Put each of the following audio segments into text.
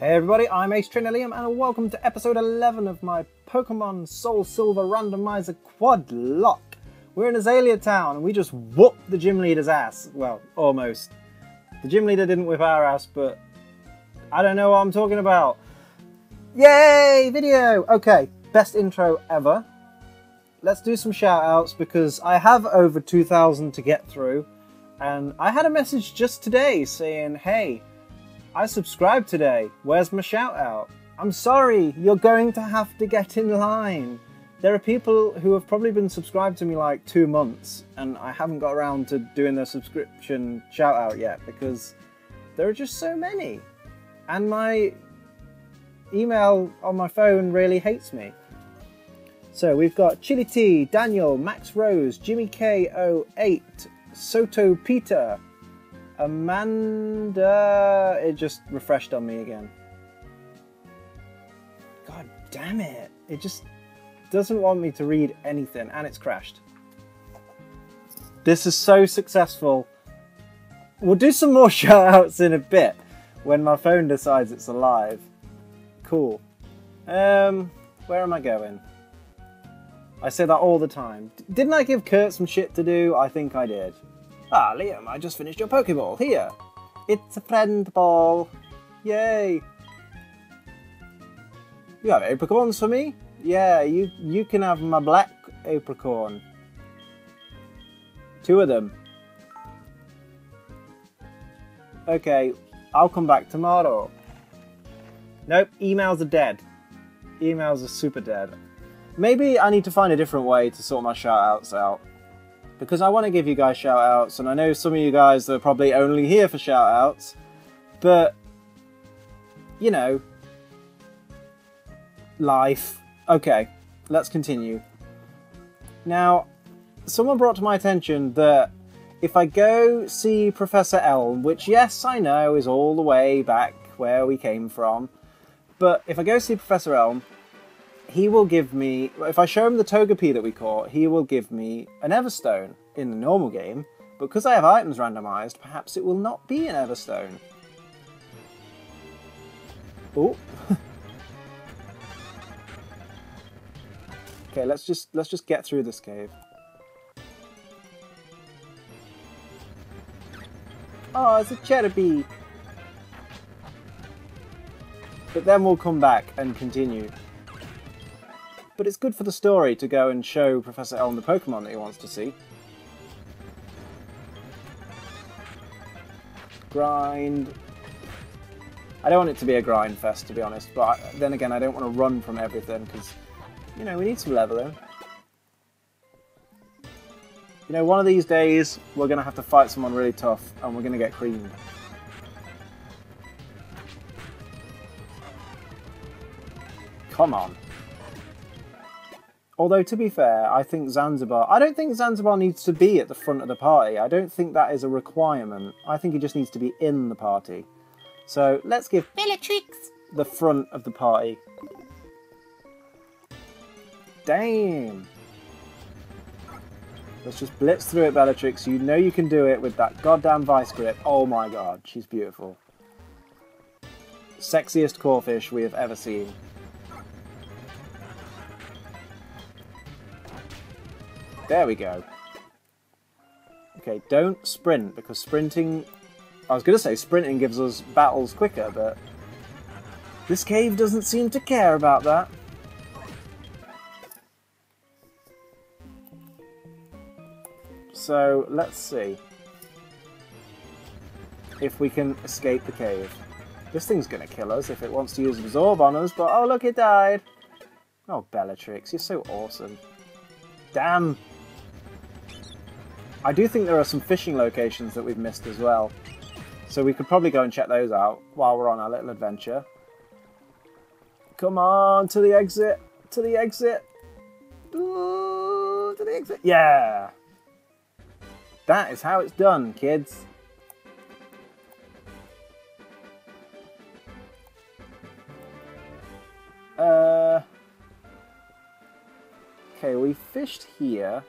Hey everybody, I'm Ace Trinilium and welcome to episode 11 of my Pokemon Soul Silver Randomizer Quad Lock. We're in Azalea Town and we just whooped the gym leader's ass. Well, almost. The gym leader didn't whip our ass, but I don't know what I'm talking about. Yay! Video! Okay, best intro ever. Let's do some shout outs because I have over 2,000 to get through and I had a message just today saying, hey, I subscribed today, where's my shout out? I'm sorry, you're going to have to get in line. There are people who have probably been subscribed to me like 2 months and I haven't got around to doing their subscription shout out yet because there are just so many. And my email on my phone really hates me. So we've got Chili T, Daniel, Max Rose, Jimmy K08, Soto Peter, Amanda, it just refreshed on me again. God damn it. It just doesn't want me to read anything and it's crashed. This is so successful. We'll do some more shout outs in a bit when my phone decides it's alive. Cool. Where am I going? I say that all the time. Didn't I give Kurt some shit to do? I think I did. Ah, Liam, I just finished your Poké Ball. Here. It's a friend ball. Yay. You have apricorns for me? Yeah, you can have my black apricorn. 2 of them. Okay, I'll come back tomorrow. Nope, emails are dead. Emails are super dead. Maybe I need to find a different way to sort my shoutouts out. Because I want to give you guys shout-outs, and I know some of you guys are probably only here for shout-outs, but, you know, life. Okay, let's continue. Now, someone brought to my attention that if I go see Professor Elm, which, yes, I know, is all the way back where we came from, but if I go see Professor Elm, he will give me, if I show him the Togepi that we caught, he will give me an Everstone in the normal game. But because I have items randomised, perhaps it will not be an Everstone. Oh. Okay, let's just get through this cave. Oh, it's a Cherubi. But then we'll come back and continue. But it's good for the story to go and show Professor Elm the Pokemon that he wants to see. Grind. I don't want it to be a grind fest, to be honest, but then again, I don't want to run from everything because, you know, we need some leveling. You know, one of these days, we're going to have to fight someone really tough and we're going to get creamed. Come on. Although, to be fair, I don't think Zanzibar needs to be at the front of the party. I don't think that is a requirement. I think he just needs to be in the party. So let's give Bellatrix the front of the party. Damn. Let's just blitz through it, Bellatrix. You know you can do it with that goddamn vice grip. Oh my god, she's beautiful. Sexiest Corphish we have ever seen. There we go. Okay, don't sprint, because sprinting... I was going to say sprinting gives us battles quicker, but... this cave doesn't seem to care about that. So, let's see. If we can escape the cave. This thing's going to kill us if it wants to use Absorb on us, but oh look, it died! Oh, Bellatrix, you're so awesome. Damn! I do think there are some fishing locations that we've missed as well. So we could probably go and check those out while we're on our little adventure. Come on, to the exit! To the exit! Ooh, to the exit! Yeah! That is how it's done, kids. Okay, we fished here.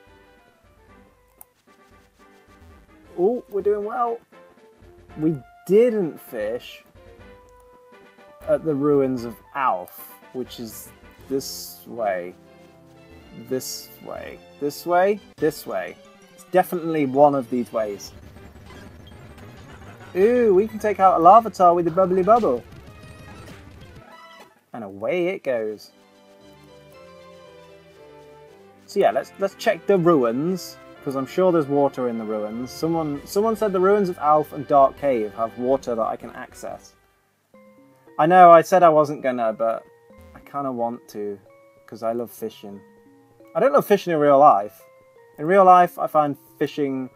Oh, we're doing well. We didn't fish. at the ruins of Alf, which is this way, this way, this way, this way. It's definitely one of these ways. Ooh, we can take out a Larvitar with a bubbly bubble. And away it goes. So yeah, let's check the ruins, because I'm sure there's water in the ruins. Someone said the ruins of Alf and Dark Cave have water that I can access. I know, I said I wasn't gonna, but I kind of want to, because I love fishing. I don't love fishing in real life. In real life, I find fishing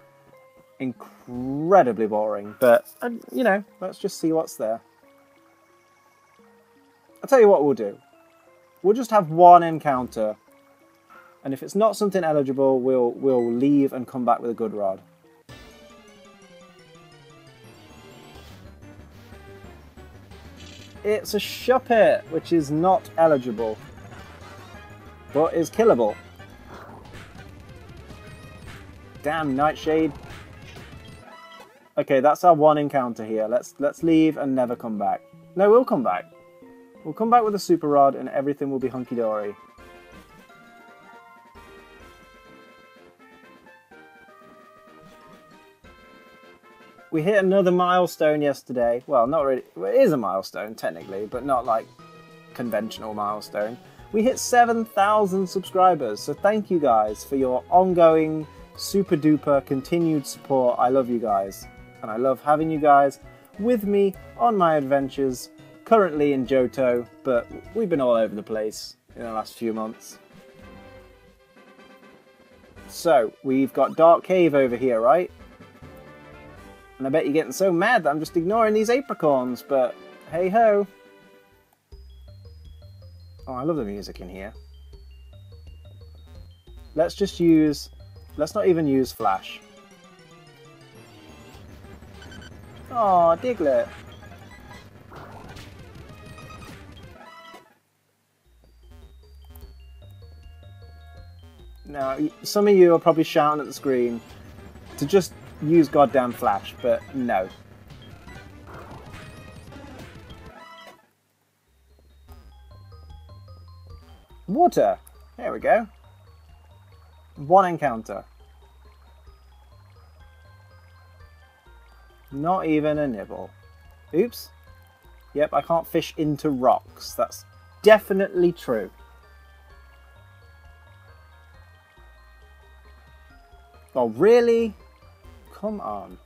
incredibly boring, but, you know, let's just see what's there. I'll tell you what we'll do. We'll just have one encounter, and if it's not something eligible, we'll leave and come back with a good rod. It's a Shuppet, which is not eligible, but is killable. Damn, Nightshade. Okay, that's our one encounter here. Let's leave and never come back. No, we'll come back. We'll come back with a super rod and everything will be hunky-dory. We hit another milestone yesterday. Well, not really. Well, it is a milestone, technically, but not like conventional milestone. We hit 7,000 subscribers, so thank you guys for your ongoing, super-duper, continued support. I love you guys, and I love having you guys with me on my adventures. Currently in Johto, but we've been all over the place in the last few months. So, we've got Dark Cave over here, right? And I bet you're getting so mad that I'm just ignoring these apricorns, but hey ho. Oh, I love the music in here. Let's not even use Flash. Aw, Diglett. Now, some of you are probably shouting at the screen to just use goddamn Flash, but no. Water! There we go. One encounter. Not even a nibble. Oops. Yep, I can't fish into rocks. That's definitely true. Oh, really? Come on.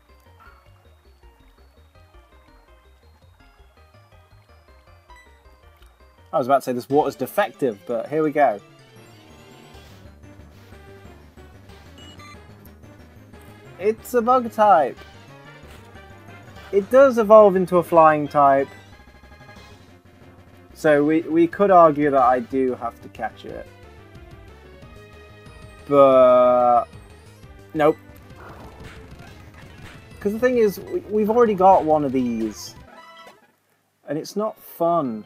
I was about to say this water's defective, but here we go. It's a bug type. It does evolve into a flying type. So we could argue that I do have to catch it. But... nope. Because the thing is, we've already got one of these. And it's not fun.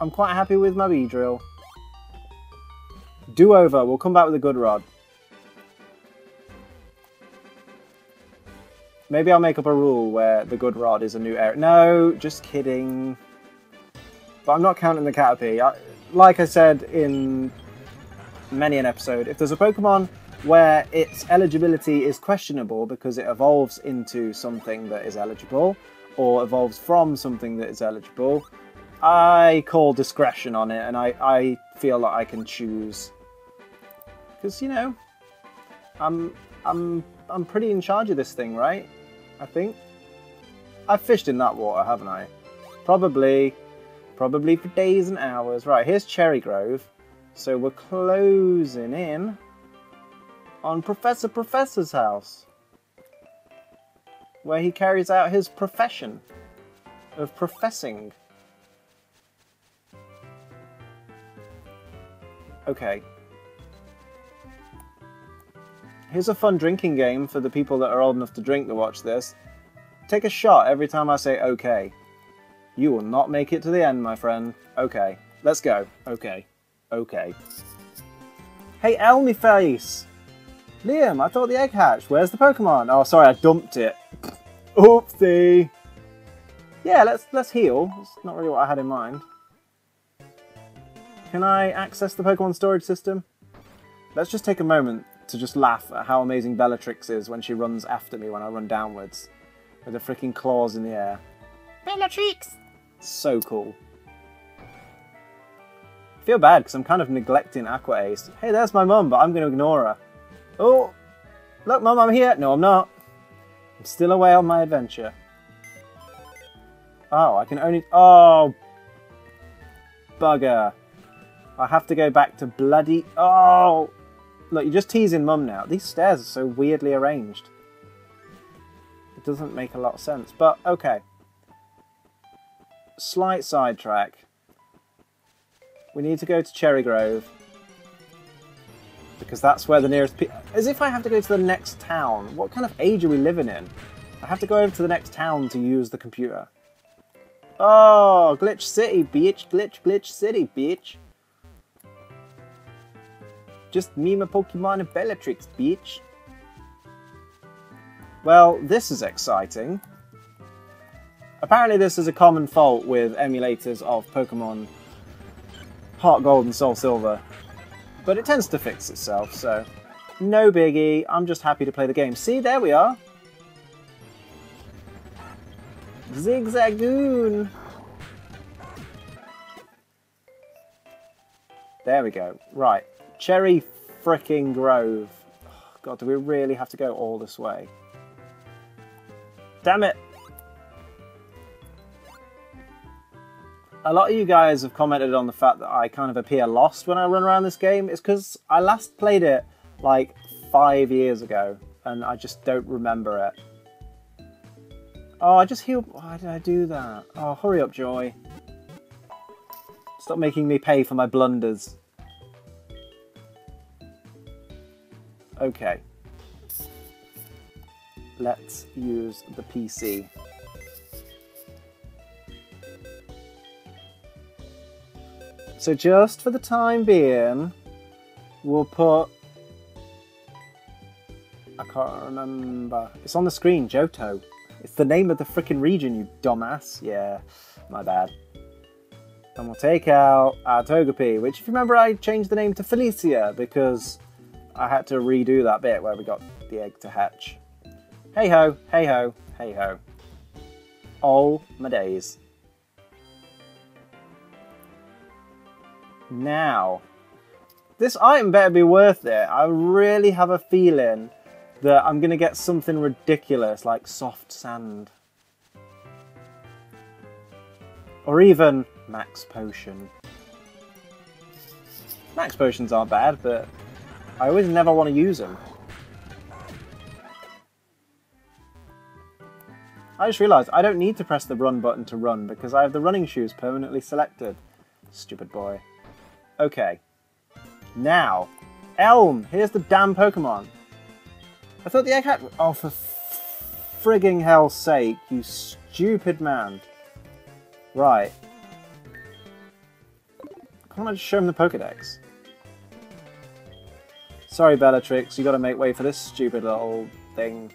I'm quite happy with my Beedrill. Do-over, we'll come back with a good rod. Maybe I'll make up a rule where the good rod is a new area. No, just kidding. But I'm not counting the Caterpie. Like I said in many an episode, if there's a Pokemon where its eligibility is questionable because it evolves into something that is eligible or evolves from something that is eligible, I call discretion on it and I feel like I can choose. Because, you know, I'm pretty in charge of this thing, right? I think. I've fished in that water, haven't I? Probably for days and hours. Right, here's Cherry Grove. So we're closing in on Professor's house, where he carries out his profession of professing. Okay. Here's a fun drinking game for the people that are old enough to drink to watch this. Take a shot every time I say okay. You will not make it to the end, my friend. Okay, let's go. Okay. Okay. Hey, Elmy face! Liam, I thought the egg hatched. Where's the Pokemon? Oh, sorry, I dumped it. Oopsie. Yeah, let's heal. It's not really what I had in mind. Can I access the Pokemon storage system? Let's just take a moment to just laugh at how amazing Bellatrix is when she runs after me when I run downwards. With her freaking claws in the air. Bellatrix! So cool. I feel bad because I'm kind of neglecting Aqua Ace. Hey, there's my mum, but I'm going to ignore her. Oh! Look, Mum, I'm here! No, I'm not. I'm still away on my adventure. Oh, I can only... Oh! Bugger. I have to go back to bloody... Oh! Look, you're just teasing Mum now. These stairs are so weirdly arranged. It doesn't make a lot of sense, but okay. Slight sidetrack. We need to go to Cherry Grove. Because that's where the nearest... As if I have to go to the next town. What kind of age are we living in? I have to go over to the next town to use the computer. Oh, Glitch City, bitch. Glitch City, bitch. Just me, my Pokemon, and Bellatrix, bitch. Well, this is exciting. Apparently this is a common fault with emulators of Pokemon Heart Gold and Soul Silver. But it tends to fix itself, so no biggie. I'm just happy to play the game. See, there we are. Zigzagoon. There we go. Right. Cherry fricking Grove. Oh, God, do we really have to go all this way? Damn it. A lot of you guys have commented on the fact that I kind of appear lost when I run around this game. It's because I last played it like 5 years ago and I just don't remember it. Oh, I just healed. Why did I do that? Oh, hurry up, Joy. Stop making me pay for my blunders. Okay. Let's use the PC. So just for the time being, we'll put... I can't remember. It's on the screen, Johto. It's the name of the frickin' region, you dumbass. Yeah, my bad. And we'll take out our Togepi, which, if you remember, I changed the name to Felicia because I had to redo that bit where we got the egg to hatch. Hey-ho, hey-ho, hey-ho. Oh, my days. Now, this item better be worth it. I really have a feeling that I'm going to get something ridiculous like soft sand. Or even max potion. Max potions aren't bad, but I always never want to use them. I just realised I don't need to press the run button to run because I have the running shoes permanently selected. Stupid boy. Okay, now, Elm, here's the damn Pokemon. I thought the egg hatch... Oh, for frigging hell's sake, you stupid man. Right. Can't I just show him the Pokedex? Sorry, Bellatrix, you gotta make way for this stupid little thing.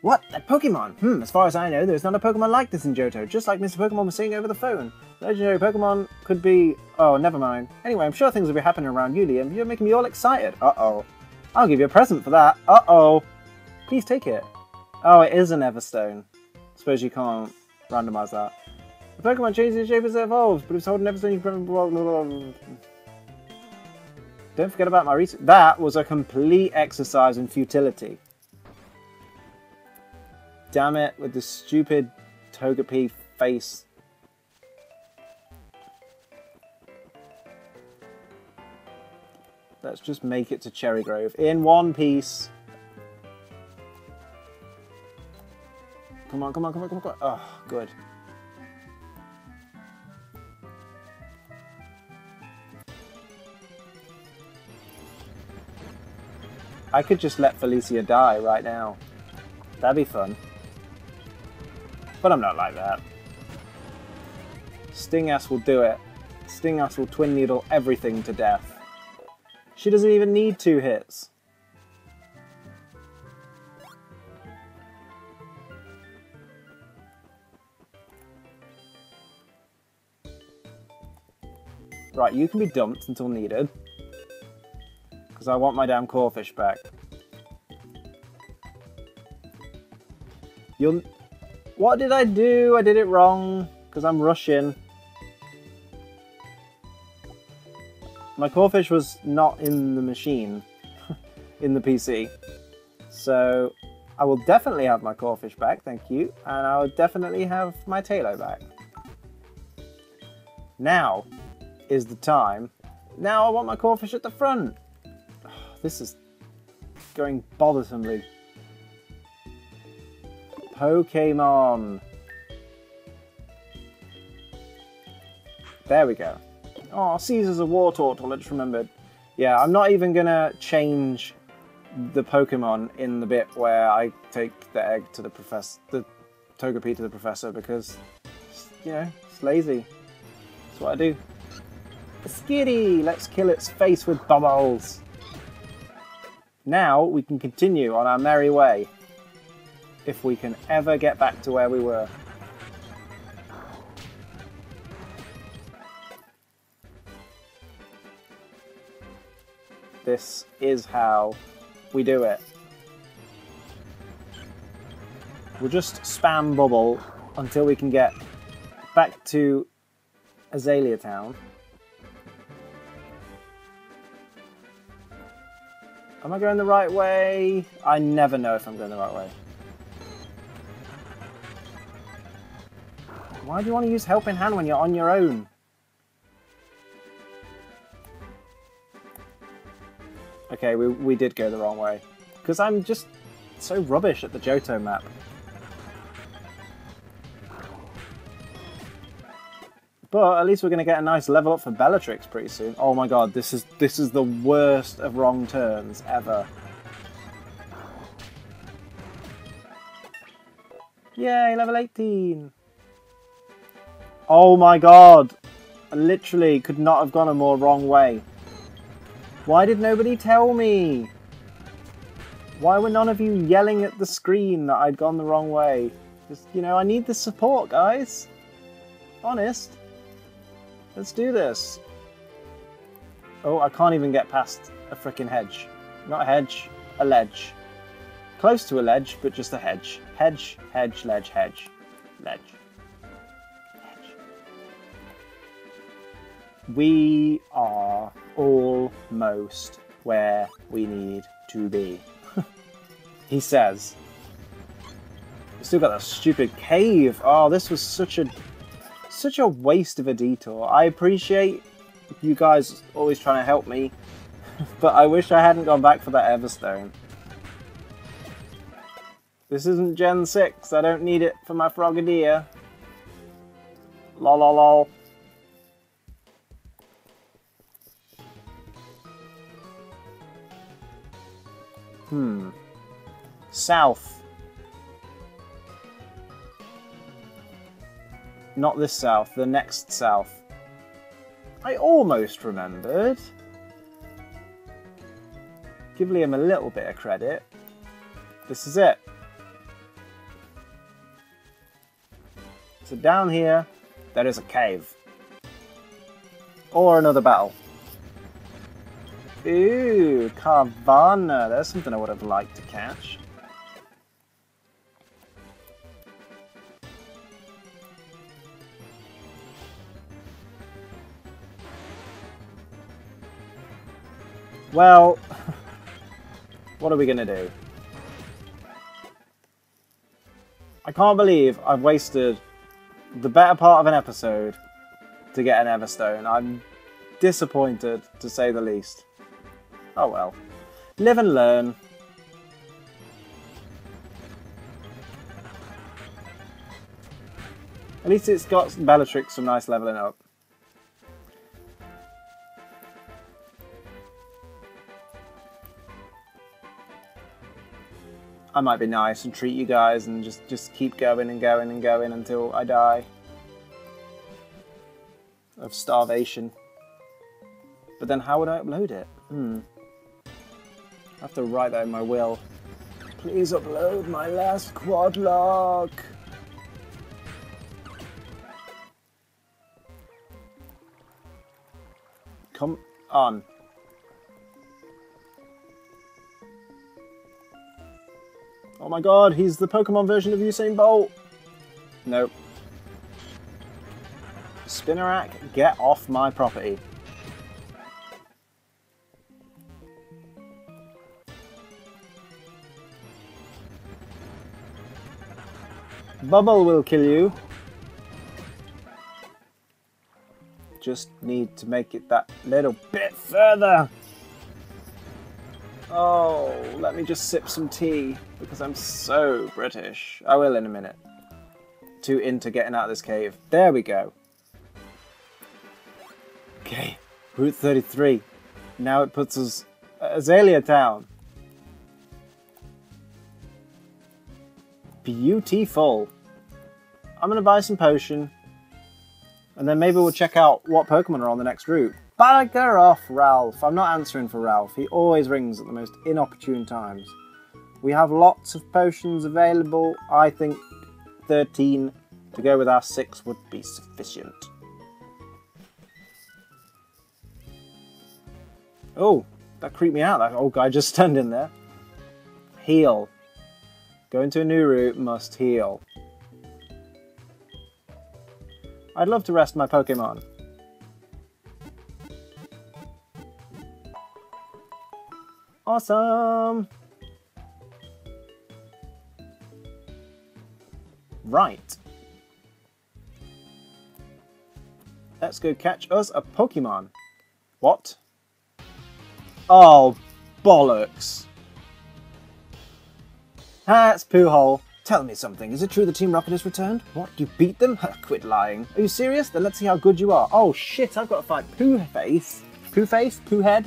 What? That Pokemon? As far as I know, there's not a Pokemon like this in Johto, just like Mr. Pokemon was saying over the phone. Legendary Pokemon could be... Oh, never mind. Anyway, I'm sure things will be happening around you, Liam. You're making me all excited. Uh-oh. I'll give you a present for that. Uh-oh. Please take it. Oh, it is an Everstone. Suppose you can't randomize that. The Pokemon changes its shape as it evolves, but if it's holding Everstone, you can... Don't forget about my research. That was a complete exercise in futility. Damn it, with the stupid Togepi face. Let's just make it to Cherry Grove in one piece. Come on, come on, come on, come on, come on. Oh, good. I could just let Felicia die right now. That'd be fun. But I'm not like that. Stingass will do it. Stingass will twin needle everything to death. She doesn't even need 2 hits. Right, you can be dumped until needed. Because I want my damn Corphish back. You'll... What did I do? I did it wrong. Because I'm rushing. My Corphish was not in the machine. In the PC. So... I will definitely have my Corphish back, thank you, and I will definitely have my Talo back. Now is the time. Now I want my Corphish at the front. Oh, this is going bothersomely. Pokemon. There we go. Oh, Caesar's a war turtle, I just remembered. Yeah, I'm not even gonna change the Pokemon in the bit where I take the egg to the professor, the Togepi to the professor, because, you know, it's lazy. That's what I do. Skitty! Let's kill its face with bubbles! Now we can continue on our merry way. If we can ever get back to where we were. This is how we do it. We'll just spam bubble until we can get back to Azalea Town. Am I going the right way? I never know if I'm going the right way. Why do you want to use helping hand when you're on your own? Okay, we did go the wrong way. Because I'm just so rubbish at the Johto map. But at least we're going to get a nice level up for Bellatrix pretty soon. Oh my god, this is the worst of wrong turns ever. Yay, level 18! Oh my god! I literally could not have gone a more wrong way. Why did nobody tell me? Why were none of you yelling at the screen that I'd gone the wrong way? Just, you know, I need the support, guys. Honest. Let's do this. Oh, I can't even get past a frickin' hedge. Not a hedge, a ledge. Close to a ledge, but just a hedge. Hedge, hedge, ledge, hedge, ledge. We are almost where we need to be. He says. We still got that stupid cave. Oh, this was such a waste of a detour. I appreciate you guys always trying to help me, but I wish I hadn't gone back for that Everstone. This isn't Gen 6. I don't need it for my Frogadier. Lol, lol, lol. South. Not this south, the next south. I almost remembered. Give Liam a little bit of credit. This is it. So down here, there is a cave. Or another battle. Ooh, Carvana. There's something I would have liked to catch. Well, what are we going to do? I can't believe I've wasted the better part of an episode to get an Everstone. I'm disappointed, to say the least. Oh well. Live and learn. At least it's got Bellatrix some nice leveling up. I might be nice and treat you guys and just keep going and going and going until I die. Of starvation. But then how would I upload it? I have to write that in my will. Please upload my last quad lock. Come on. Oh my god, he's the Pokemon version of Usain Bolt. Nope. Spinarak, get off my property. Bubble will kill you. Just need to make it that little bit further. Oh, let me just sip some tea because I'm so British. I will in a minute. Too into getting out of this cave. There we go. Okay, Route 33. Now it puts us at Azalea Town. Beautiful. I'm going to buy some potion. And then maybe we'll check out what Pokemon are on the next route. Bugger off, Ralph. I'm not answering for Ralph. He always rings at the most inopportune times. We have lots of potions available. I think 13 to go with our 6 would be sufficient. Oh, that creeped me out. That old guy just standing there. Heal. Going to a new route must heal. I'd love to rest my Pokemon. Awesome! Right. Let's go catch us a Pokemon. What? Oh, bollocks. That's Poo Hole. Tell me something, is it true the Team Rocket has returned? What, you beat them? Quit lying. Are you serious? Then let's see how good you are. Oh shit, I've got to fight Poo Face? Poo Head?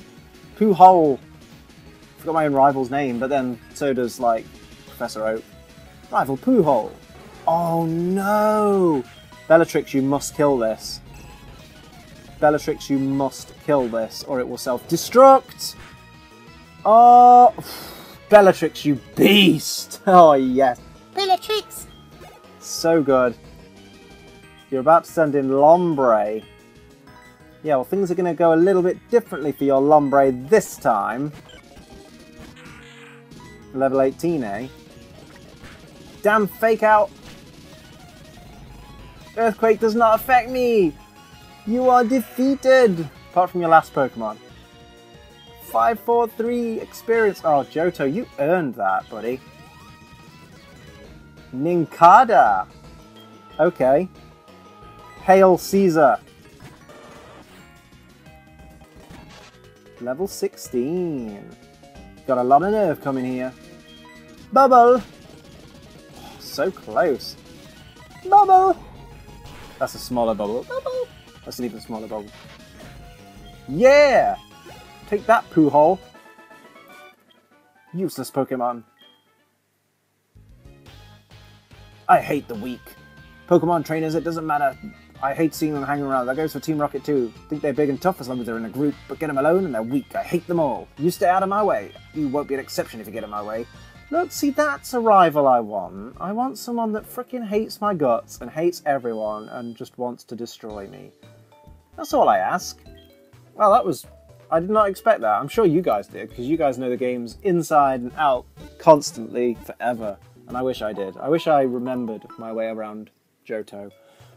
Poo Hole. I forgot my own rival's name, but then so does, like, Professor Oak. Rival Poo Hole. Oh no! Bellatrix, you must kill this. Bellatrix, you must kill this, or it will self-destruct! Oh, Bellatrix, you beast! Oh yes. Bellatrix! So good. You're about to send in Lombre. Yeah, well, things are going to go a little bit differently for your Lombre this time. Level 18, eh? Damn fake out! Earthquake does not affect me! You are defeated! Apart from your last Pokemon. 543 experience. Oh, Johto, you earned that, buddy. Ninkada. Okay. Hail Caesar. Level 16. Got a lot of nerve coming here. Bubble. Oh, so close. Bubble. That's a smaller bubble. Bubble. That's an even smaller bubble. Yeah. Take that, Poo Hole. Useless Pokemon. I hate the weak. Pokemon trainers, it doesn't matter. I hate seeing them hanging around. That goes for Team Rocket too. Think they're big and tough as long as they're in a group, but get them alone and they're weak. I hate them all. You stay out of my way. You won't be an exception if you get in my way. Look, see, that's a rival I want. I want someone that frickin' hates my guts and hates everyone and just wants to destroy me. That's all I ask. Well, that was... I did not expect that. I'm sure you guys did, because you guys know the games inside and out constantly, forever. And I wish I did. I wish I remembered my way around Johto.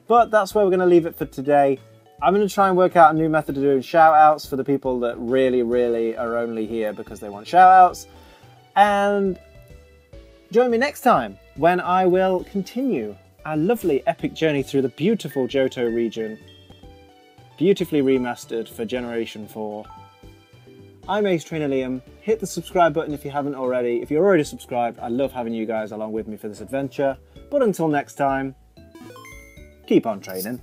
But that's where we're going to leave it for today. I'm going to try and work out a new method of doing shout-outs for the people that really, really are only here because they want shout-outs. And join me next time when I will continue our lovely epic journey through the beautiful Johto region. Beautifully remastered for Generation 4. I'm Ace Trainer Liam. Hit the subscribe button if you haven't already. If you're already subscribed, I love having you guys along with me for this adventure. But until next time, keep on training.